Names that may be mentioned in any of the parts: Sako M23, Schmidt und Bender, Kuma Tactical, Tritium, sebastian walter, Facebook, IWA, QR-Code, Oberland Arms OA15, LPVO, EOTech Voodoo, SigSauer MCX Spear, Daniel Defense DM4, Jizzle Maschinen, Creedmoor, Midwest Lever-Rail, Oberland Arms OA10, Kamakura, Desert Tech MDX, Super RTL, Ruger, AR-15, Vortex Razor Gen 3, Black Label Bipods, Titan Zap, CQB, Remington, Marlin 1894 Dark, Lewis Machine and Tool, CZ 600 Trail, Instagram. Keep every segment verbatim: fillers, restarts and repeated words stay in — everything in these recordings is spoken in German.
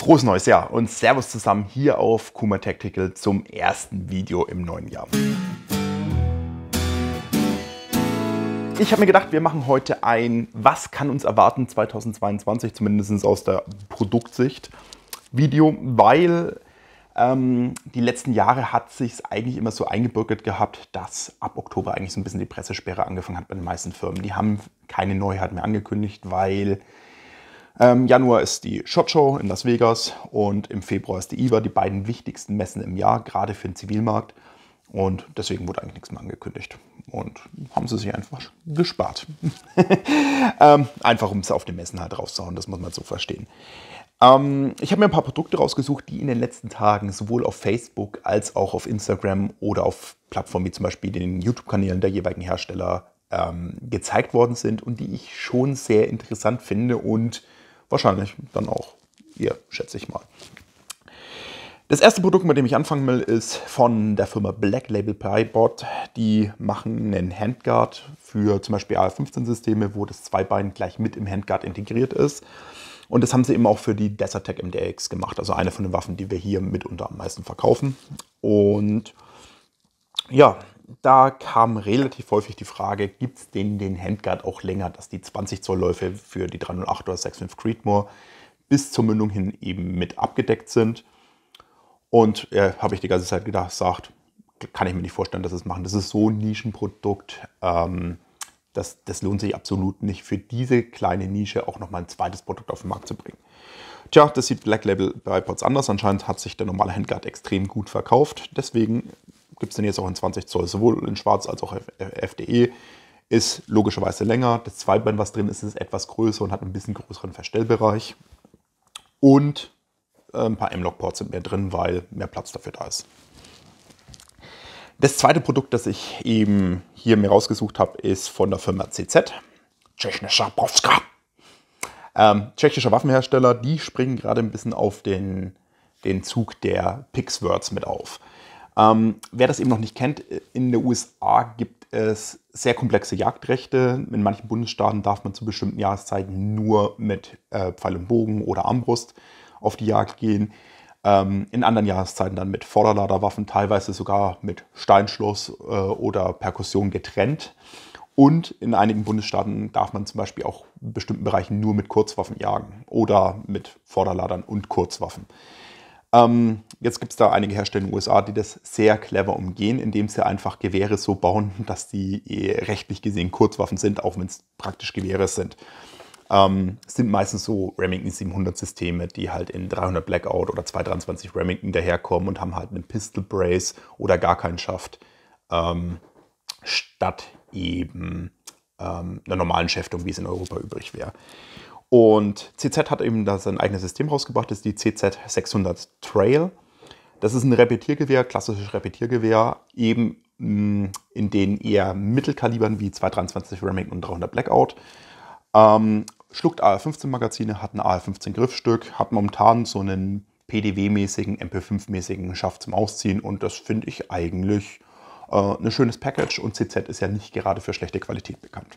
Frohes neues Jahr und Servus zusammen hier auf Kuma Tactical zum ersten Video im neuen Jahr. Ich habe mir gedacht, wir machen heute ein, was kann uns erwarten zweitausendzweiundzwanzig, zumindest aus der Produktsicht, Video, weil ähm, die letzten Jahre hat sich eigentlich immer so eingebürgert gehabt, dass ab Oktober eigentlich so ein bisschen die Pressesperre angefangen hat bei den meisten Firmen. Die haben keine Neuheit mehr angekündigt, weil Ähm, Januar ist die Shot Show in Las Vegas und im Februar ist die I W A, die beiden wichtigsten Messen im Jahr, gerade für den Zivilmarkt. Und deswegen wurde eigentlich nichts mehr angekündigt. Und haben sie sich einfach gespart. ähm, einfach, um es auf den Messen halt rauszuhauen, das muss man so verstehen. Ähm, ich habe mir ein paar Produkte rausgesucht, die in den letzten Tagen sowohl auf Facebook als auch auf Instagram oder auf Plattformen wie zum Beispiel den YouTube-Kanälen der jeweiligen Hersteller ähm, gezeigt worden sind und die ich schon sehr interessant finde und wahrscheinlich dann auch ihr, schätze ich mal. Das erste Produkt, mit dem ich anfangen will, ist von der Firma Black Label Bipods. Die machen einen Handguard für zum Beispiel A R fünfzehn-Systeme, wo das Zweibein gleich mit im Handguard integriert ist. Und das haben sie eben auch für die Desert Tech M D X gemacht, also eine von den Waffen, die wir hier mitunter am meisten verkaufen. Und ja, da kam relativ häufig die Frage, gibt es denn den Handguard auch länger, dass die zwanzig Zoll Läufe für die drei null acht oder fünfundsechzig Creedmoor bis zur Mündung hin eben mit abgedeckt sind. Und äh, habe ich die ganze Zeit gedacht, sagt, kann ich mir nicht vorstellen, dass sie es machen. Das ist so ein Nischenprodukt, ähm, das, das lohnt sich absolut nicht, für diese kleine Nische auch nochmal ein zweites Produkt auf den Markt zu bringen. Tja, das sieht Black Label Bipods anders. Anscheinend hat sich der normale Handguard extrem gut verkauft, deswegen gibt es denn jetzt auch in zwanzig Zoll, sowohl in Schwarz als auch F D E, ist logischerweise länger. Das Zweibein, was drin ist, ist etwas größer und hat einen bisschen größeren Verstellbereich. Und ein paar M-Lock-Ports sind mehr drin, weil mehr Platz dafür da ist. Das zweite Produkt, das ich eben hier mir rausgesucht habe, ist von der Firma C Z. Tschechischer Brovska. Ähm, tschechischer Waffenhersteller, die springen gerade ein bisschen auf den, den Zug der Pixwords mit auf. Ähm, wer das eben noch nicht kennt, in den U S A gibt es sehr komplexe Jagdrechte. In manchen Bundesstaaten darf man zu bestimmten Jahreszeiten nur mit äh, Pfeil und Bogen oder Armbrust auf die Jagd gehen. Ähm, in anderen Jahreszeiten dann mit Vorderladerwaffen, teilweise sogar mit Steinschloss äh, oder Perkussion getrennt. Und in einigen Bundesstaaten darf man zum Beispiel auch in bestimmten Bereichen nur mit Kurzwaffen jagen oder mit Vorderladern und Kurzwaffen. Ähm, jetzt gibt es da einige Hersteller in den U S A, die das sehr clever umgehen, indem sie einfach Gewehre so bauen, dass die eh rechtlich gesehen Kurzwaffen sind, auch wenn es praktisch Gewehre sind. Ähm, es sind meistens so Remington siebenhundert Systeme, die halt in dreihundert Blackout oder zweihundertdreiundzwanzig Remington daherkommen und haben halt einen Pistol Brace oder gar keinen Schaft, ähm, statt eben ähm, einer normalen Schäftung, wie es in Europa übrig wäre. Und C Z hat eben da sein eigenes System rausgebracht, das ist die C Z sechshundert Trail. Das ist ein Repetiergewehr, klassisches Repetiergewehr, eben mh, in den eher Mittelkalibern wie zweihundertdreiundzwanzig Remington und dreihundert Blackout. Ähm, schluckt A R fünfzehn Magazine, hat ein A R fünfzehn Griffstück, hat momentan so einen P D W-mäßigen, M P fünf mäßigen Schaft zum Ausziehen und das finde ich eigentlich äh, ein schönes Package und C Z ist ja nicht gerade für schlechte Qualität bekannt.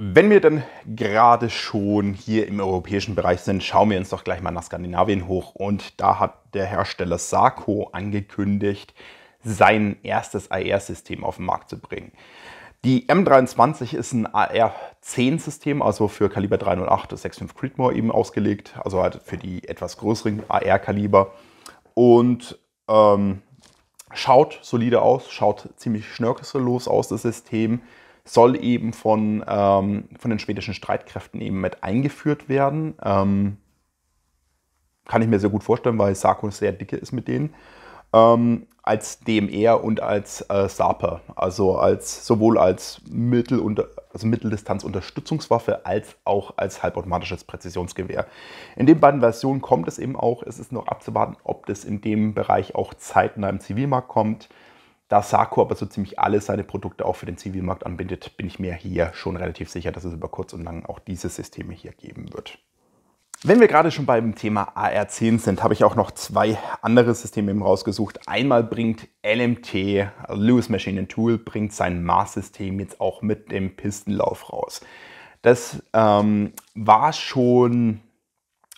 Wenn wir dann gerade schon hier im europäischen Bereich sind, schauen wir uns doch gleich mal nach Skandinavien hoch. Und da hat der Hersteller Sako angekündigt, sein erstes A R-System auf den Markt zu bringen. Die M dreiundzwanzig ist ein A R zehn System, also für Kaliber drei null acht bis fünfundsechzig Creedmoor eben ausgelegt, also halt für die etwas größeren A R-Kaliber. Und ähm, schaut solide aus, schaut ziemlich schnörkellos aus, das System. Soll eben von, ähm, von den schwedischen Streitkräften eben mit eingeführt werden. Ähm, kann ich mir sehr gut vorstellen, weil Sako sehr dicke ist mit denen. Ähm, als D M R und als äh, Saper, also als, sowohl als Mittel- und, also Mitteldistanz-Unterstützungswaffe als auch als halbautomatisches Präzisionsgewehr. In den beiden Versionen kommt es eben auch. Es ist noch abzuwarten, ob das in dem Bereich auch zeitnah im Zivilmarkt kommt. Da Sako aber so ziemlich alle seine Produkte auch für den Zivilmarkt anbietet, bin ich mir hier schon relativ sicher, dass es über kurz und lang auch diese Systeme hier geben wird. Wenn wir gerade schon beim Thema A R zehn sind, habe ich auch noch zwei andere Systeme eben rausgesucht. Einmal bringt L M T, also Lewis Machine and Tool, bringt sein Mars-System jetzt auch mit dem Pistenlauf raus. Das ähm, war schon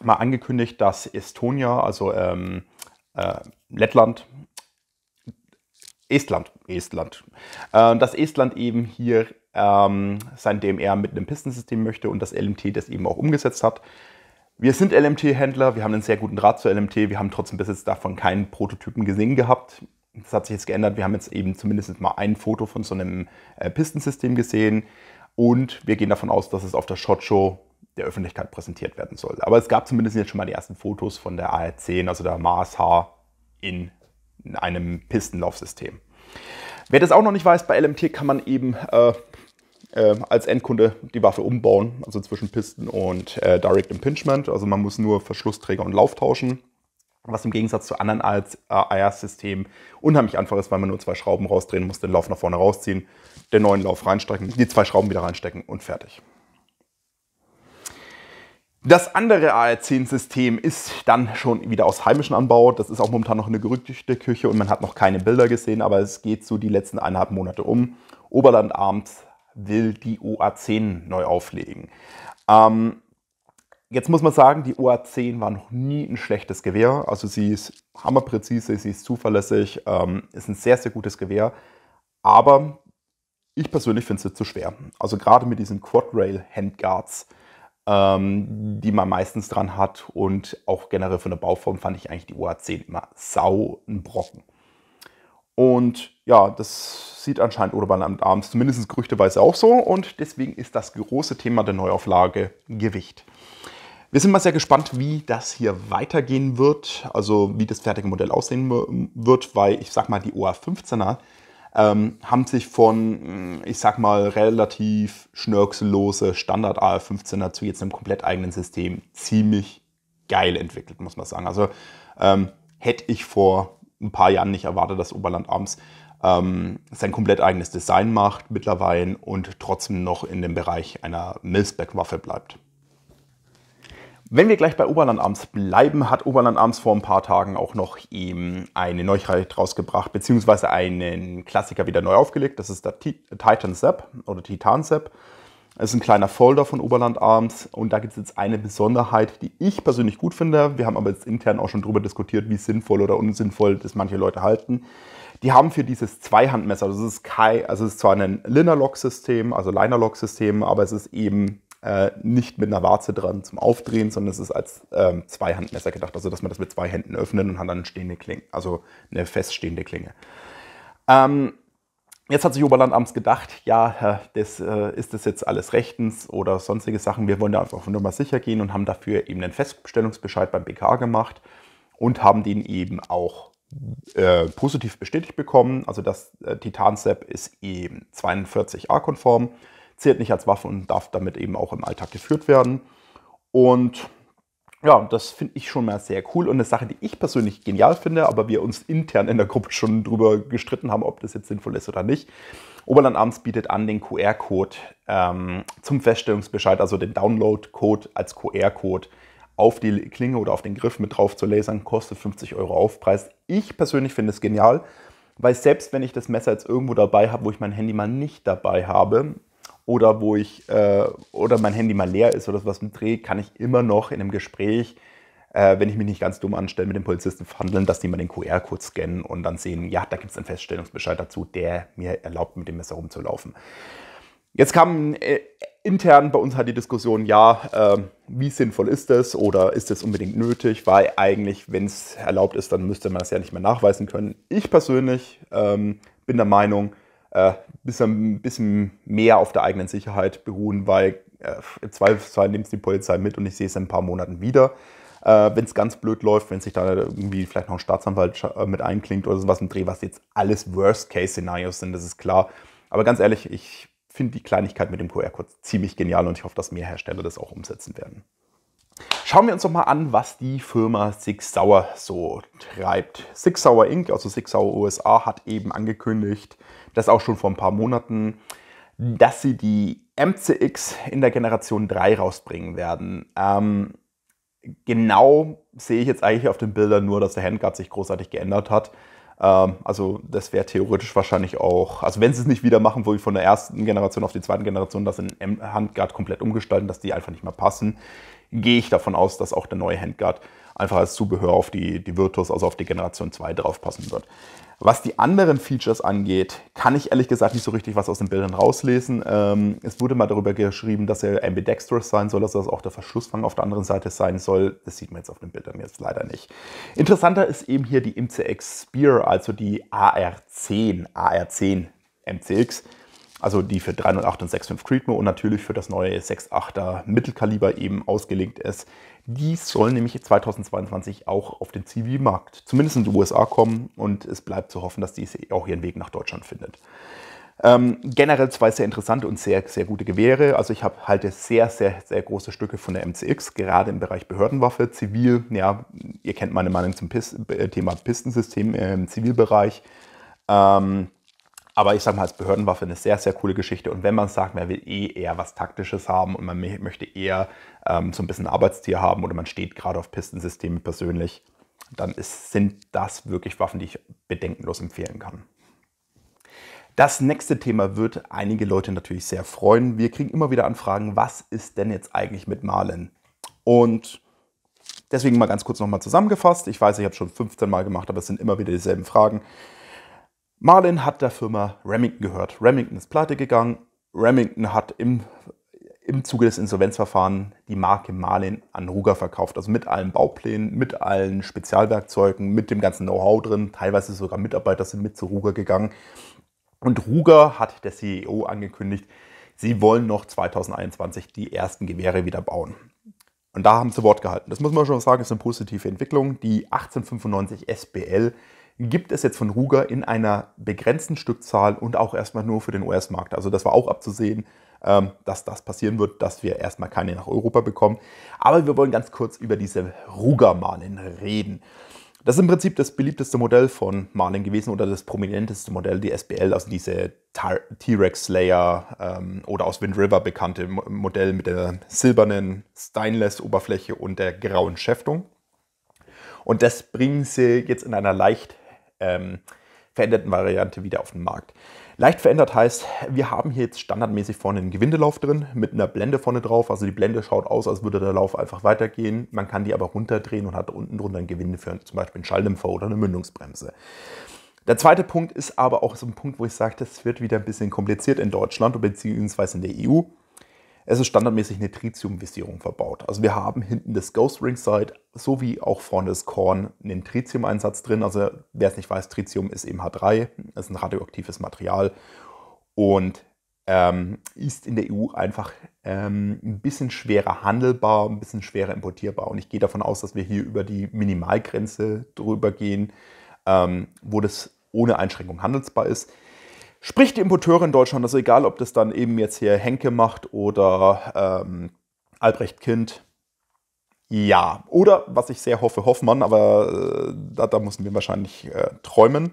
mal angekündigt, dass Estonia, also ähm, äh, Lettland, Estland, Estland, äh, dass Estland eben hier ähm, sein D M R mit einem Pistensystem möchte und das L M T das eben auch umgesetzt hat. Wir sind L M T-Händler, wir haben einen sehr guten Draht zur L M T, wir haben trotzdem bis jetzt davon keinen Prototypen gesehen gehabt. Das hat sich jetzt geändert, wir haben jetzt eben zumindest mal ein Foto von so einem äh, Pistensystem gesehen und wir gehen davon aus, dass es auf der Shotshow der Öffentlichkeit präsentiert werden soll. Aber es gab zumindest jetzt schon mal die ersten Fotos von der A R zehn, also der Mars-H in einem Pistenlaufsystem. Wer das auch noch nicht weiß, bei L M T kann man eben äh, äh, als Endkunde die Waffe umbauen, also zwischen Pisten und äh, Direct Impingement. Also man muss nur Verschlussträger und Lauf tauschen, was im Gegensatz zu anderen A R-Systemen unheimlich einfach ist, weil man nur zwei Schrauben rausdrehen muss, den Lauf nach vorne rausziehen, den neuen Lauf reinstecken, die zwei Schrauben wieder reinstecken und fertig. Das andere A R zehn-System ist dann schon wieder aus heimischem Anbau. Das ist auch momentan noch eine gerüchte Küche und man hat noch keine Bilder gesehen, aber es geht so die letzten eineinhalb Monate um. Oberland Arms will die O A zehn neu auflegen. Ähm, jetzt muss man sagen, die O A zehn war noch nie ein schlechtes Gewehr. Also sie ist hammerpräzise, sie ist zuverlässig, ähm, ist ein sehr, sehr gutes Gewehr. Aber ich persönlich finde sie zu schwer. Also gerade mit diesen Quad-Rail-Handguards, die man meistens dran hat, und auch generell von der Bauform fand ich eigentlich die O A zehn immer sau ein Brocken. Und ja, das sieht anscheinend Oberland Arms zumindest gerüchteweise auch so, und deswegen ist das große Thema der Neuauflage Gewicht. Wir sind mal sehr gespannt, wie das hier weitergehen wird, also wie das fertige Modell aussehen wird, weil ich sag mal, die O A fünfzehner Ähm, haben sich von, ich sag mal, relativ schnörkellose Standard A R fünfzehner zu jetzt einem komplett eigenen System ziemlich geil entwickelt, muss man sagen. Also ähm, hätte ich vor ein paar Jahren nicht erwartet, dass Oberland Arms ähm, sein komplett eigenes Design macht mittlerweile und trotzdem noch in dem Bereich einer Milsback-Waffe bleibt. Wenn wir gleich bei Oberland Arms bleiben, hat Oberland Arms vor ein paar Tagen auch noch eben eine Neuigkeit rausgebracht, beziehungsweise einen Klassiker wieder neu aufgelegt. Das ist der Titan Zap oder Titan Zap. Das ist ein kleiner Folder von Oberland Arms und da gibt es jetzt eine Besonderheit, die ich persönlich gut finde. Wir haben aber jetzt intern auch schon darüber diskutiert, wie sinnvoll oder unsinnvoll das manche Leute halten. Die haben für dieses Zweihandmesser, also es ist, kein, also es ist zwar ein Linerlock-System, also Linerlock-System, aber es ist eben Äh, nicht mit einer Warze dran zum Aufdrehen, sondern es ist als ähm, Zweihandmesser gedacht, also dass man das mit zwei Händen öffnet und hat dann eine stehende Klinge, also eine feststehende Klinge. Ähm, jetzt hat sich Oberland Arms gedacht, ja, das, äh, ist das jetzt alles rechtens oder sonstige Sachen, wir wollen da einfach nur mal sicher gehen und haben dafür eben einen Feststellungsbescheid beim B K gemacht und haben den eben auch äh, positiv bestätigt bekommen, also das äh, Titan Zap ist eben zweiundvierzig A-konform, zählt nicht als Waffe und darf damit eben auch im Alltag geführt werden. Und ja, das finde ich schon mal sehr cool und eine Sache, die ich persönlich genial finde, aber wir uns intern in der Gruppe schon drüber gestritten haben, ob das jetzt sinnvoll ist oder nicht. Oberland Arms bietet an, den Q R-Code ähm, zum Feststellungsbescheid, also den Download-Code als Q R-Code auf die Klinge oder auf den Griff mit drauf zu lasern, kostet fünfzig Euro Aufpreis. Ich persönlich finde es genial, weil selbst wenn ich das Messer jetzt irgendwo dabei habe, wo ich mein Handy mal nicht dabei habe, oder wo ich äh, oder mein Handy mal leer ist oder sowas mit Dreh, kann ich immer noch in einem Gespräch, äh, wenn ich mich nicht ganz dumm anstelle, mit dem Polizisten verhandeln, dass die mal den Q R-Code scannen und dann sehen, ja, da gibt es einen Feststellungsbescheid dazu, der mir erlaubt, mit dem Messer rumzulaufen. Jetzt kam äh, intern bei uns halt die Diskussion, ja, äh, wie sinnvoll ist das oder ist das unbedingt nötig, weil eigentlich, wenn es erlaubt ist, dann müsste man das ja nicht mehr nachweisen können. Ich persönlich ähm, bin der Meinung, Äh, bisschen, bisschen mehr auf der eigenen Sicherheit beruhen, weil äh, im Zweifelsfall nimmt es die Polizei mit und ich sehe es in ein paar Monaten wieder. Äh, wenn es ganz blöd läuft, wenn sich da irgendwie vielleicht noch ein Staatsanwalt äh, mit einklingt oder sowas im Dreh, was jetzt alles Worst-Case-Szenarios sind, das ist klar. Aber ganz ehrlich, ich finde die Kleinigkeit mit dem Q R-Code ziemlich genial und ich hoffe, dass mehr Hersteller das auch umsetzen werden. Schauen wir uns doch mal an, was die Firma SigSauer so treibt. SigSauer Incorporated, also SigSauer U S A, hat eben angekündigt, das auch schon vor ein paar Monaten, dass sie die M C X in der Generation drei rausbringen werden. Ähm, genau sehe ich jetzt eigentlich auf den Bildern nur, dass der Handguard sich großartig geändert hat. Ähm, also das wäre theoretisch wahrscheinlich auch, also wenn sie es nicht wieder machen, wo wir von der ersten Generation auf die zweite Generation das in Handguard komplett umgestalten, dass die einfach nicht mehr passen, gehe ich davon aus, dass auch der neue Handguard einfach als Zubehör auf die, die Virtus, also auf die Generation zwei draufpassen wird. Was die anderen Features angeht, kann ich ehrlich gesagt nicht so richtig was aus den Bildern rauslesen. Ähm, es wurde mal darüber geschrieben, dass er ambidextrous sein soll, dass das auch der Verschlussfang auf der anderen Seite sein soll. Das sieht man jetzt auf den Bildern jetzt leider nicht. Interessanter ist eben hier die M C X Spear, also die A R zehn, A R zehn M C X. Also die für drei null acht und sechs fünf Creedmoor und natürlich für das neue sechs achter Mittelkaliber eben ausgelegt ist. Die soll nämlich zweitausendzweiundzwanzig auch auf den Zivilmarkt, zumindest in die U S A, kommen, und es bleibt zu hoffen, dass die auch ihren Weg nach Deutschland findet. Ähm, generell zwei sehr interessante und sehr, sehr gute Gewehre. Also ich hab, halte sehr, sehr, sehr große Stücke von der M C X, gerade im Bereich Behördenwaffe, Zivil. Ja, ihr kennt meine Meinung zum Pist Thema Pistensystem im Zivilbereich. Ähm, Aber ich sage mal, als Behördenwaffe eine sehr, sehr coole Geschichte. Und wenn man sagt, man will eh eher was Taktisches haben und man möchte eher ähm, so ein bisschen Arbeitstier haben oder man steht gerade auf Pistensysteme persönlich, dann ist, sind das wirklich Waffen, die ich bedenkenlos empfehlen kann. Das nächste Thema wird einige Leute natürlich sehr freuen. Wir kriegen immer wieder Anfragen, was ist denn jetzt eigentlich mit Marlin? Und deswegen mal ganz kurz nochmal zusammengefasst. Ich weiß, ich habe es schon fünfzehn Mal gemacht, aber es sind immer wieder dieselben Fragen. Marlin hat der Firma Remington gehört. Remington ist pleite gegangen. Remington hat im, im Zuge des Insolvenzverfahrens die Marke Marlin an Ruger verkauft. Also mit allen Bauplänen, mit allen Spezialwerkzeugen, mit dem ganzen Know-how drin. Teilweise sogar Mitarbeiter sind mit zu Ruger gegangen. Und Ruger hat der C E O angekündigt, sie wollen noch zweitausendeinundzwanzig die ersten Gewehre wieder bauen. Und da haben sie Wort gehalten. Das muss man schon sagen, ist eine positive Entwicklung. Die achtzehnhundertfünfundneunzig S B L gibt es jetzt von Ruger in einer begrenzten Stückzahl und auch erstmal nur für den U S-Markt. Also das war auch abzusehen, dass das passieren wird, dass wir erstmal keine nach Europa bekommen. Aber wir wollen ganz kurz über diese Ruger Marlin reden. Das ist im Prinzip das beliebteste Modell von Marlin gewesen oder das prominenteste Modell, die S B L, also diese T-Rex Slayer oder aus Wind River bekannte Modell mit der silbernen Stainless-Oberfläche und der grauen Schäftung. Und das bringen sie jetzt in einer leicht Ähm, veränderten Variante wieder auf den Markt. Leicht verändert heißt, wir haben hier jetzt standardmäßig vorne einen Gewindelauf drin, mit einer Blende vorne drauf. Also die Blende schaut aus, als würde der Lauf einfach weitergehen. Man kann die aber runterdrehen und hat unten drunter ein Gewinde für zum Beispiel einen Schalldämpfer oder eine Mündungsbremse. Der zweite Punkt ist aber auch so ein Punkt, wo ich sage, das wird wieder ein bisschen kompliziert in Deutschland bzw. in der E U. Es ist standardmäßig eine Tritium-Visierung verbaut. Also wir haben hinten das Ghost Ring Sight sowie auch vorne das Korn einen Tritium-Einsatz drin. Also wer es nicht weiß, Tritium ist eben H drei, ist ein radioaktives Material und ähm, ist in der E U einfach ähm, ein bisschen schwerer handelbar, ein bisschen schwerer importierbar. Und ich gehe davon aus, dass wir hier über die Minimalgrenze drüber gehen, ähm, wo das ohne Einschränkung handelsbar ist. Sprich, die Importeure in Deutschland, also egal, ob das dann eben jetzt hier Henke macht oder ähm, Albrecht Kind, ja. Oder, was ich sehr hoffe, Hoffmann, aber äh, da, da müssen wir wahrscheinlich äh, träumen.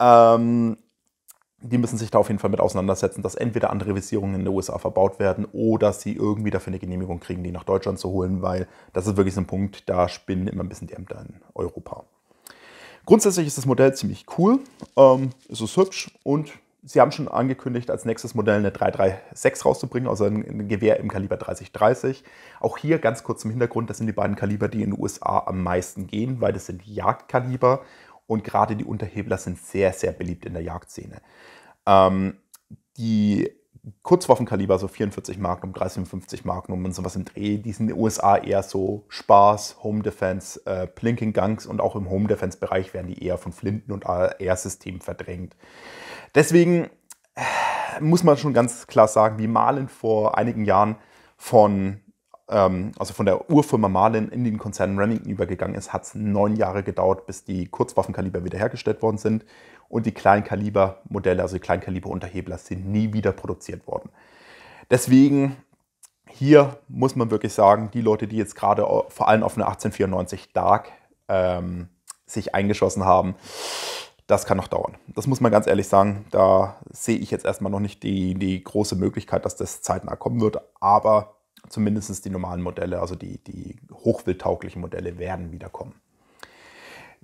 Ähm, die müssen sich da auf jeden Fall mit auseinandersetzen, dass entweder andere Visierungen in den U S A verbaut werden oder sie irgendwie dafür eine Genehmigung kriegen, die nach Deutschland zu holen, weil das ist wirklich so ein Punkt, da spinnen immer ein bisschen die Ämter in Europa. Grundsätzlich ist das Modell ziemlich cool, ähm, es ist hübsch und sie haben schon angekündigt, als nächstes Modell eine drei drei sechs rauszubringen, also ein Gewehr im Kaliber dreißig dreißig. Auch hier ganz kurz zum Hintergrund, das sind die beiden Kaliber, die in den U S A am meisten gehen, weil das sind Jagdkaliber und gerade die Unterhebler sind sehr, sehr beliebt in der Jagdszene. Ähm, die Kurzwaffenkaliber, so vierundvierzig Magnum, dreißig fünfzig Magnum und sowas im Dreh, die sind in den U S A eher so Spaß, Home Defense, äh, Plinking Guns und auch im Home Defense Bereich werden die eher von Flinten und A R-Systemen verdrängt. Deswegen muss man schon ganz klar sagen, wie Marlin vor einigen Jahren von, ähm, also von der Urfirma Marlin in den Konzern Remington übergegangen ist, hat es neun Jahre gedauert, bis die Kurzwaffenkaliber wiederhergestellt worden sind. Und die Kleinkaliber-Modelle, also die Kleinkaliber-Unterhebler, sind nie wieder produziert worden. Deswegen, hier muss man wirklich sagen, die Leute, die jetzt gerade vor allem auf eine achtzehnhundertvierundneunzig Dark ähm, sich eingeschossen haben, das kann noch dauern. Das muss man ganz ehrlich sagen, da sehe ich jetzt erstmal noch nicht die, die große Möglichkeit, dass das zeitnah kommen wird. Aber zumindest die normalen Modelle, also die, die hochwildtauglichen Modelle, werden wieder kommen.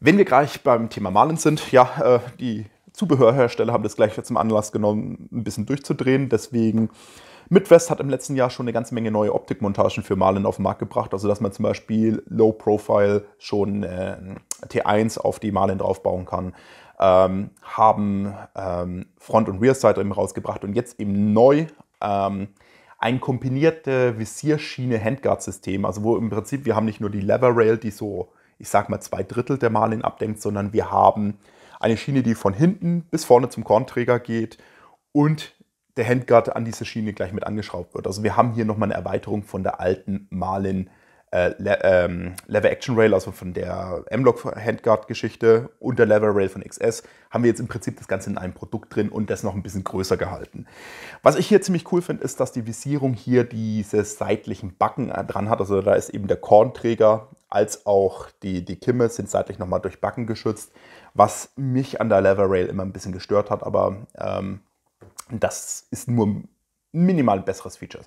Wenn wir gleich beim Thema Marlin sind, ja, die Zubehörhersteller haben das gleich zum Anlass genommen, ein bisschen durchzudrehen. Deswegen Midwest hat im letzten Jahr schon eine ganze Menge neue Optikmontagen für Marlin auf den Markt gebracht, also dass man zum Beispiel Low Profile schon äh, T eins auf die Marlin draufbauen kann. Ähm, haben ähm, Front- und Rear-Sight eben rausgebracht und jetzt eben neu ähm, ein kombinierte Visierschiene-Handguard-System, also wo im Prinzip wir haben nicht nur die Lever-Rail, die so, ich sag mal, zwei Drittel der Marlin abdenkt, sondern wir haben eine Schiene, die von hinten bis vorne zum Kornträger geht und der Handguard an diese Schiene gleich mit angeschraubt wird. Also wir haben hier nochmal eine Erweiterung von der alten Marlin äh, Le ähm, Lever Action Rail, also von der M-Lock Handguard Geschichte und der Lever Rail von X S, haben wir jetzt im Prinzip das Ganze in einem Produkt drin und das noch ein bisschen größer gehalten. Was ich hier ziemlich cool finde, ist, dass die Visierung hier diese seitlichen Backen dran hat. Also da ist eben der Kornträger als auch die, die Kimme sind seitlich nochmal durch Backen geschützt, was mich an der Lever Rail immer ein bisschen gestört hat, aber ähm, das ist nur minimal besseres Feature.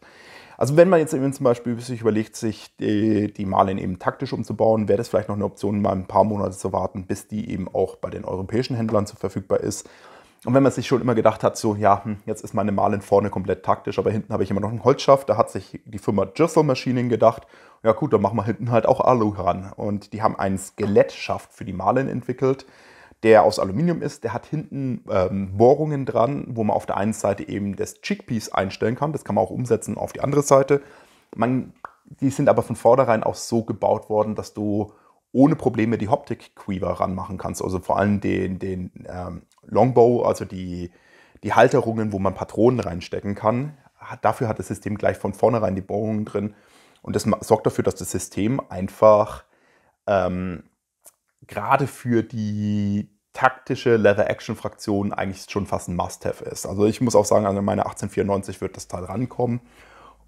Also wenn man jetzt eben zum Beispiel sich überlegt, sich die, die Marlin eben taktisch umzubauen, wäre das vielleicht noch eine Option, mal ein paar Monate zu warten, bis die eben auch bei den europäischen Händlern so verfügbar ist. Und wenn man sich schon immer gedacht hat, so ja, jetzt ist meine Marlin vorne komplett taktisch, aber hinten habe ich immer noch einen Holzschaft, da hat sich die Firma Jizzle Maschinen gedacht, ja gut, dann machen wir hinten halt auch Alu ran. Und die haben einen Skelettschaft für die Marlin entwickelt, der aus Aluminium ist, der hat hinten ähm, Bohrungen dran, wo man auf der einen Seite eben das Cheekpiece einstellen kann. Das kann man auch umsetzen auf die andere Seite. Man, die sind aber von vornherein auch so gebaut worden, dass du ohne Probleme die Hoptik-Quiver ranmachen kannst. Also vor allem den, den ähm, Longbow, also die, die Halterungen, wo man Patronen reinstecken kann. Hat, dafür hat das System gleich von vornherein die Bohrungen drin. Und das sorgt dafür, dass das System einfach ähm, gerade für die taktische Lever-Action-Fraktion eigentlich schon fast ein Must-Have ist. Also ich muss auch sagen, an meine achtzehnhundertvierundneunzig wird das Teil rankommen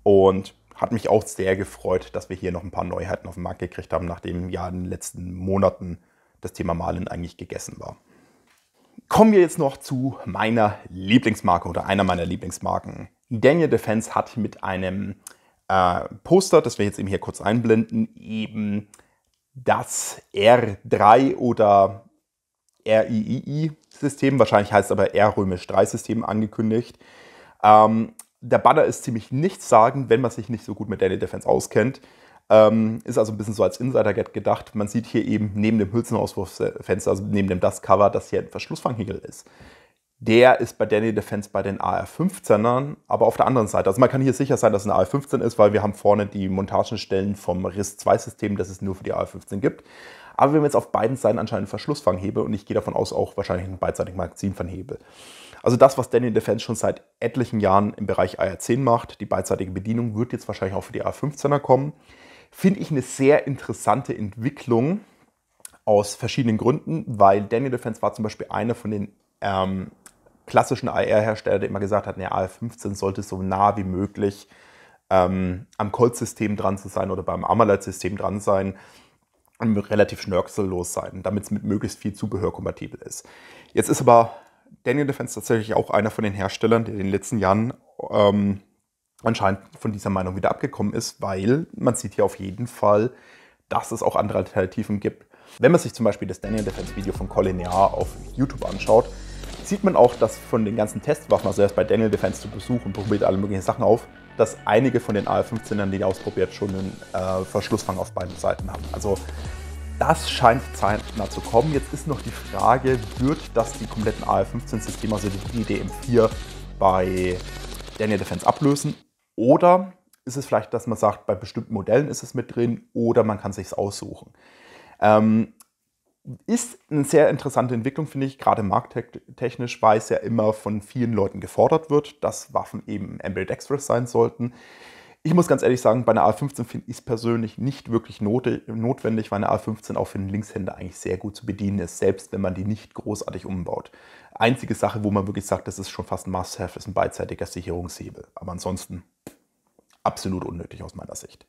und hat mich auch sehr gefreut, dass wir hier noch ein paar Neuheiten auf den Markt gekriegt haben, nachdem ja in den letzten Monaten das Thema Marlin eigentlich gegessen war. Kommen wir jetzt noch zu meiner Lieblingsmarke oder einer meiner Lieblingsmarken. Daniel Defense hat mit einem äh, Poster, das wir jetzt eben hier kurz einblenden, eben das R drei oder R I I I-System, wahrscheinlich heißt aber R römisch drei System, angekündigt. Ähm, der Banner ist ziemlich nichtssagend, wenn man sich nicht so gut mit Daniel Defense auskennt. Ähm, ist also ein bisschen so als Insider-Get gedacht. Man sieht hier eben neben dem Hülsenauswurffenster, also neben dem Das-Cover, dass hier ein Verschlussfanghebel ist. Der ist bei Daniel Defense bei den A R fünfzehnern, aber auf der anderen Seite. Also man kann hier sicher sein, dass es eine A R fünfzehn ist, weil wir haben vorne die Montagenstellen vom R I S zwei System, das es nur für die A R fünfzehn gibt. Aber wir haben jetzt auf beiden Seiten anscheinend einen Verschlussfanghebel und ich gehe davon aus, auch wahrscheinlich einen beidseitigen Magazinfanghebel. Also das, was Daniel Defense schon seit etlichen Jahren im Bereich A R zehn macht, die beidseitige Bedienung, wird jetzt wahrscheinlich auch für die A R fünfzehner kommen. Finde ich eine sehr interessante Entwicklung aus verschiedenen Gründen, weil Daniel Defense war zum Beispiel einer von den ähm, klassischen A R-Herstellern, der immer gesagt hat, eine A R fünfzehn sollte so nah wie möglich ähm, am Colt-System dran zu sein oder beim Armalite-System dran sein. Und relativ schnörkellos sein, damit es mit möglichst viel Zubehör kompatibel ist. Jetzt ist aber Daniel Defense tatsächlich auch einer von den Herstellern, der in den letzten Jahren ähm, anscheinend von dieser Meinung wieder abgekommen ist, weil man sieht hier auf jeden Fall, dass es auch andere Alternativen gibt. Wenn man sich zum Beispiel das Daniel Defense Video von Colin Near auf YouTube anschaut, sieht man auch, dass von den ganzen Testwaffen, also er ist bei Daniel Defense zu Besuch und probiert alle möglichen Sachen auf, dass einige von den A R fünfzehnern, die er ausprobiert, schon einen äh, Verschlussfang auf beiden Seiten haben. Also das scheint zeitnah zu kommen. Jetzt ist noch die Frage, wird das die kompletten A R fünfzehn Systeme, also die D D M vier, bei Daniel Defense ablösen? Oder ist es vielleicht, dass man sagt, bei bestimmten Modellen ist es mit drin oder man kann es sich aussuchen? Ähm, Ist eine sehr interessante Entwicklung, finde ich, gerade markttechnisch, weil es ja immer von vielen Leuten gefordert wird, dass Waffen eben ambidextrous sein sollten. Ich muss ganz ehrlich sagen, bei einer A R fünfzehn finde ich es persönlich nicht wirklich not notwendig, weil eine A R fünfzehn auch für einen Linkshänder eigentlich sehr gut zu bedienen ist, selbst wenn man die nicht großartig umbaut. Einzige Sache, wo man wirklich sagt, das ist schon fast ein Must-Have, ist ein beidseitiger Sicherungshebel. Aber ansonsten absolut unnötig aus meiner Sicht.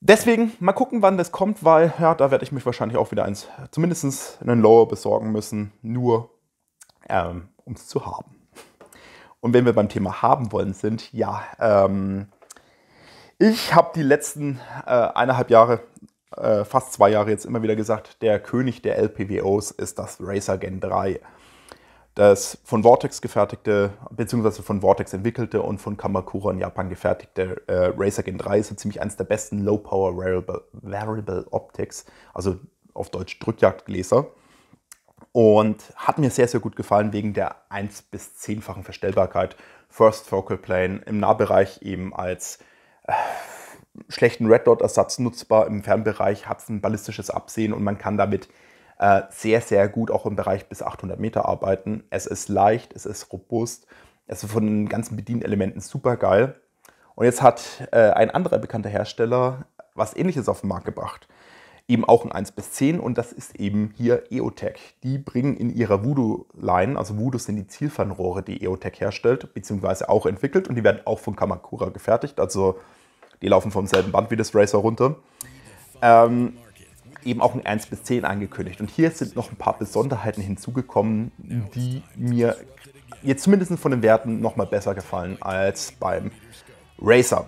Deswegen, mal gucken, wann das kommt, weil ja, da werde ich mich wahrscheinlich auch wieder eins, zumindest einen Lower besorgen müssen, nur ähm, um es zu haben. Und wenn wir beim Thema haben wollen sind, ja, ähm, ich habe die letzten äh, eineinhalb Jahre, äh, fast zwei Jahre jetzt immer wieder gesagt, der König der L P W Os ist das Razor Gen drei. das von Vortex gefertigte, beziehungsweise von Vortex entwickelte und von Kamakura in Japan gefertigte äh, Razor Gen drei ist so ziemlich eines der besten Low-Power Variable, Variable Optics, also auf Deutsch Drückjagdgläser. Und hat mir sehr, sehr gut gefallen wegen der eins bis zehnfachen Verstellbarkeit. First Focal Plane, im Nahbereich eben als äh, schlechten Red Dot Ersatz nutzbar, im Fernbereich hat es ein ballistisches Absehen und man kann damit äh, sehr, sehr gut auch im Bereich bis achthundert Meter arbeiten. Es ist leicht, es ist robust, es ist von den ganzen Bedienelementen super geil. Und jetzt hat äh, ein anderer bekannter Hersteller was Ähnliches auf den Markt gebracht. Eben auch ein eins bis zehn und das ist eben hier EOTech. Die bringen in ihrer Voodoo-Line, also Voodoo sind die Zielfernrohre, die EOTech herstellt, beziehungsweise auch entwickelt und die werden auch von Kamakura gefertigt, also die laufen vom selben Band wie das Razor runter. Ähm, eben auch ein eins bis zehn angekündigt und hier sind noch ein paar Besonderheiten hinzugekommen, die mir jetzt zumindest von den Werten nochmal besser gefallen als beim Razor.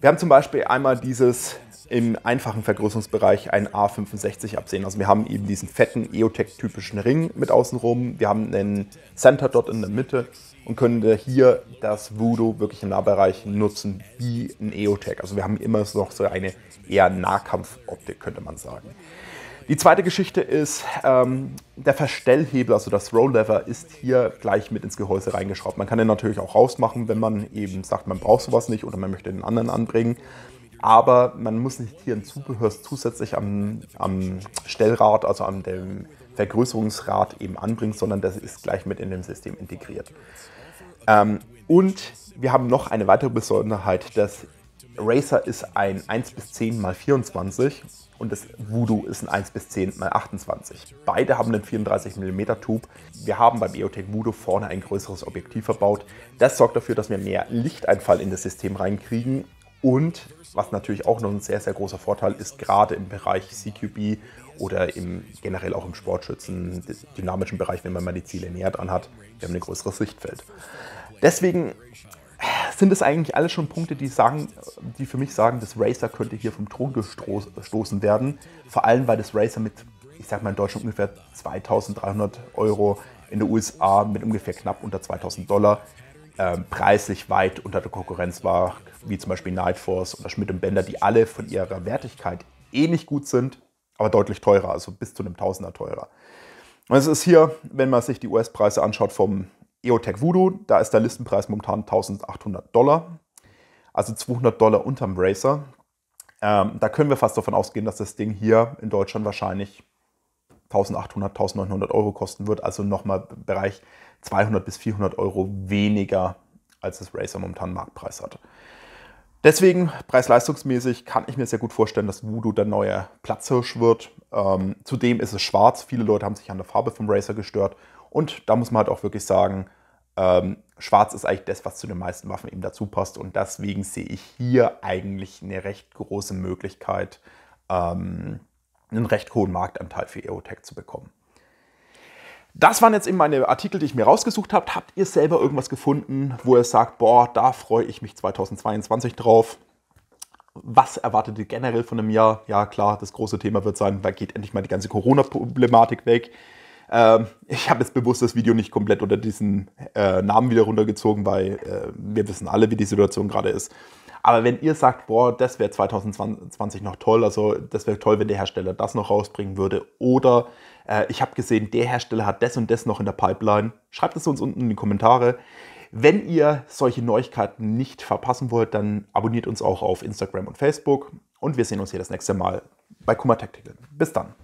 Wir haben zum Beispiel einmal dieses im einfachen Vergrößerungsbereich ein A fünfundsechzig absehen. Also wir haben eben diesen fetten EOTech-typischen Ring mit außenrum, wir haben einen Center Dot in der Mitte und können hier das Voodoo wirklich im Nahbereich nutzen wie ein EOTech. Also wir haben immer noch so eine eher Nahkampfoptik, könnte man sagen. Die zweite Geschichte ist, ähm, der Verstellhebel, also das Roll Lever, ist hier gleich mit ins Gehäuse reingeschraubt. Man kann den natürlich auch rausmachen, wenn man eben sagt, man braucht sowas nicht oder man möchte den anderen anbringen. Aber man muss nicht hier ein Zubehör zusätzlich am, am Stellrad, also am dem Vergrößerungsrad eben anbringen, sondern das ist gleich mit in dem System integriert. Ähm, und wir haben noch eine weitere Besonderheit, das Razor ist ein eins bis zehn mal vierundzwanzig und das Voodoo ist ein eins bis zehn mal achtundzwanzig. Beide haben einen vierunddreißig Millimeter Tube. Wir haben beim EOTech Voodoo vorne ein größeres Objektiv verbaut. Das sorgt dafür, dass wir mehr Lichteinfall in das System reinkriegen. Und was natürlich auch noch ein sehr, sehr großer Vorteil ist, gerade im Bereich C Q B oder im, generell auch im Sportschützen, dynamischen Bereich, wenn man mal die Ziele näher dran hat, wir haben ein größeres Sichtfeld. Deswegen sind es eigentlich alles schon Punkte, die, sagen, die für mich sagen, das Razor könnte hier vom Thron gestoßen werden. Vor allem, weil das Razor mit, ich sag mal in Deutschland ungefähr zweitausenddreihundert Euro, in den U S A mit ungefähr knapp unter zweitausend Dollar, Ähm, preislich weit unter der Konkurrenz war, wie zum Beispiel Nightforce oder Schmidt und Bender, die alle von ihrer Wertigkeit ähnlich gut sind, aber deutlich teurer, also bis zu einem Tausender teurer. Und es ist hier, wenn man sich die U S-Preise anschaut vom EOTech Voodoo, da ist der Listenpreis momentan eintausendachthundert Dollar, also zweihundert Dollar unterm Razor. Ähm, da können wir fast davon ausgehen, dass das Ding hier in Deutschland wahrscheinlich eintausendachthundert, eintausendneunhundert Euro kosten wird, also nochmal im Bereich zweihundert bis vierhundert Euro weniger, als das Razor momentan Marktpreis hat. Deswegen, preis-leistungsmäßig, kann ich mir sehr gut vorstellen, dass Voodoo der neue Platzhirsch wird. Ähm, zudem ist es schwarz, viele Leute haben sich an der Farbe vom Razor gestört und da muss man halt auch wirklich sagen, ähm, schwarz ist eigentlich das, was zu den meisten Waffen eben dazu passt und deswegen sehe ich hier eigentlich eine recht große Möglichkeit, ähm, einen recht hohen Marktanteil für EOTech zu bekommen. Das waren jetzt eben meine Artikel, die ich mir rausgesucht habe. Habt ihr selber irgendwas gefunden, wo ihr sagt, boah, da freue ich mich zweitausendzweiundzwanzig drauf? Was erwartet ihr generell von einem Jahr? Ja klar, das große Thema wird sein, weil geht endlich mal die ganze Corona-Problematik weg. Ähm, ich habe jetzt bewusst das Video nicht komplett unter diesen äh, Namen wieder runtergezogen, weil äh, wir wissen alle, wie die Situation gerade ist. Aber wenn ihr sagt, boah, das wäre zweitausendzwanzig noch toll, also das wäre toll, wenn der Hersteller das noch rausbringen würde oder äh, ich habe gesehen, der Hersteller hat das und das noch in der Pipeline, schreibt es uns unten in die Kommentare. Wenn ihr solche Neuigkeiten nicht verpassen wollt, dann abonniert uns auch auf Instagram und Facebook und wir sehen uns hier das nächste Mal bei Kuma Tactical. Bis dann!